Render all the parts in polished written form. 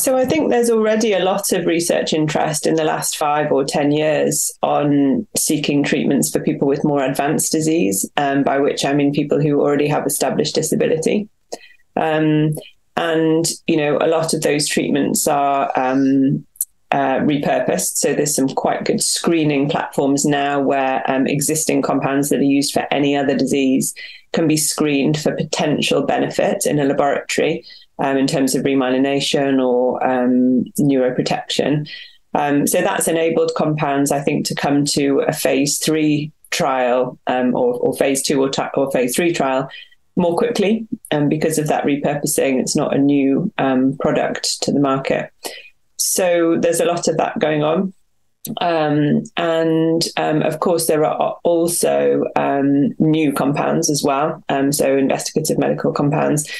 So I think there's already a lot of research interest in the last 5 or 10 years on seeking treatments for people with more advanced disease, by which I mean people who already have established disability. And, you know, a lot of those treatments are repurposed. So there's some quite good screening platforms now where existing compounds that are used for any other disease can be screened for potential benefit in a laboratory in terms of remyelination or neuroprotection. So that's enabled compounds, I think, to come to a phase 3 trial or phase 2 or phase 3 trial more quickly. And because of that repurposing, it's not a new product to the market. So there's a lot of that going on. And of course, there are also new compounds as well. So investigative medical compounds,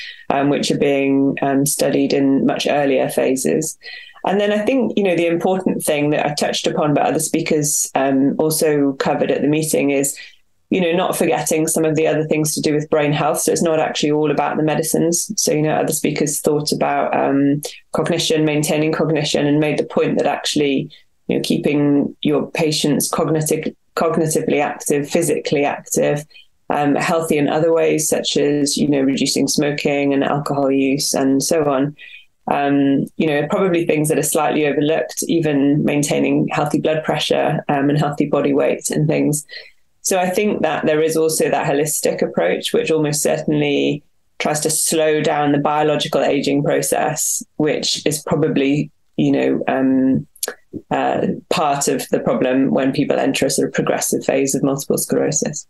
which are being studied in much earlier phases. And then I think, you know, the important thing that I touched upon, but other speakers also covered at the meeting is, you know, not forgetting some of the other things to do with brain health. So it's not actually all about the medicines. So, you know, other speakers thought about cognition, maintaining cognition, and made the point that actually, you know, keeping your patients cognitively active, physically active, healthy in other ways, such as, you know, reducing smoking and alcohol use and so on. You know, probably things that are slightly overlooked, even maintaining healthy blood pressure and healthy body weight and things. So I think that there is also that holistic approach, which almost certainly tries to slow down the biological aging process, which is probably, you know, part of the problem when people enter a sort of progressive phase of multiple sclerosis.